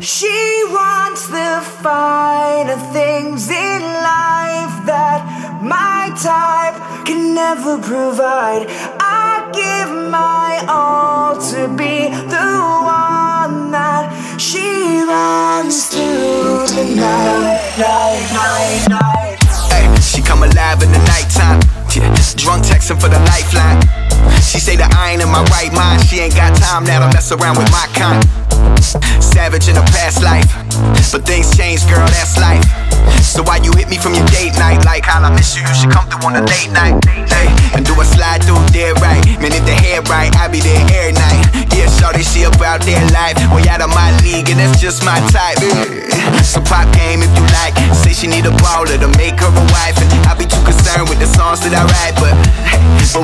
She wants the finer things in life that my type can never provide. I give my all to be the one that she runs to tonight. Hey, she come alive in the nighttime, yeah, drunk texting for the lifeline. She say that I ain't in my right mind. She ain't got time now to mess around with my kind. Savage in a past life, but things change, girl, that's life. So why you hit me from your date night? Like, how I miss you, you should come through on a late night. Hey, and do I slide through there, right? Man, if the head right, I be there every night. Yeah, shorty, she about their life. Way out of my league, and that's just my type. So pop game if you like. Say she need a baller to make her a wife, and I be too concerned with the songs that I write. But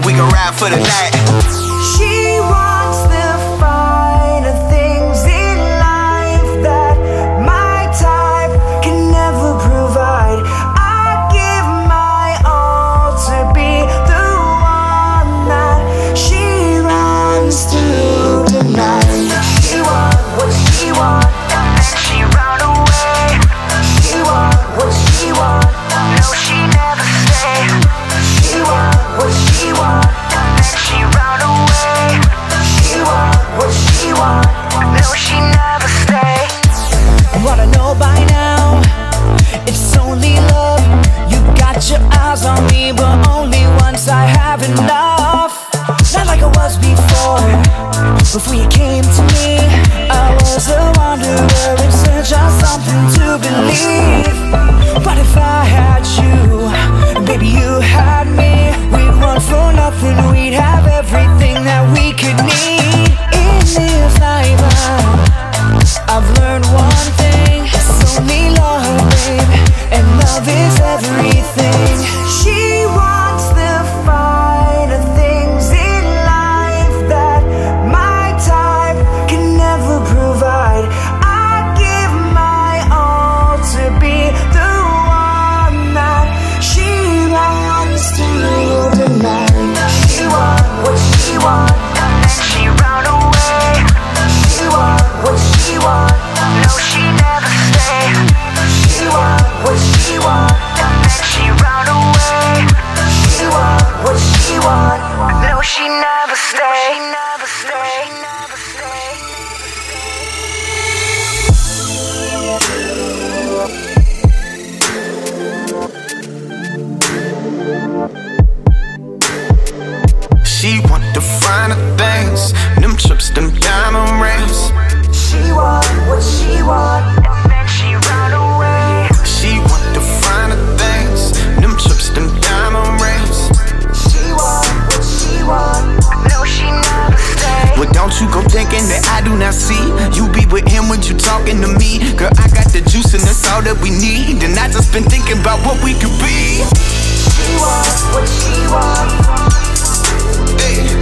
we gon' ride for the night. She wants the finer things in life that my type can never provide. I give my all to be the one that she runs to tonight. She want what she want, and then she run away. She want what she want, no, she never stay. She want what she want, and then she run away. She want what she want, no, she never stay. What I know by now, it's only love. You got your eyes on me, but only once. I have enough, not like I was before. Before you came to me, I was a wanderer in search of something to believe. But if I had you, baby, you had me, for nothing, we'd have everything that we could need. In this life, I've learned one thing. It's only love, babe, and love is everything. She wants the finer things in life that my type can never provide. I give my all to be the one that she wants to. She want what she want, and then she run away. She want what she want, no, she never stay. She want what she want, and then she run away. She want what she want, no, she never stay. She never stay. She never stay. She want the finer things, them trips, them diamond rings. She want what she want, and then she run away. She want the finer things, them trips, them diamond rings. She want what she want, no, she never stay. Well, don't you go thinking that I do not see. You be with him when you talking to me. Girl, I got the juice and that's all that we need. And I just been thinking about what we could be. She want what she want. Hey.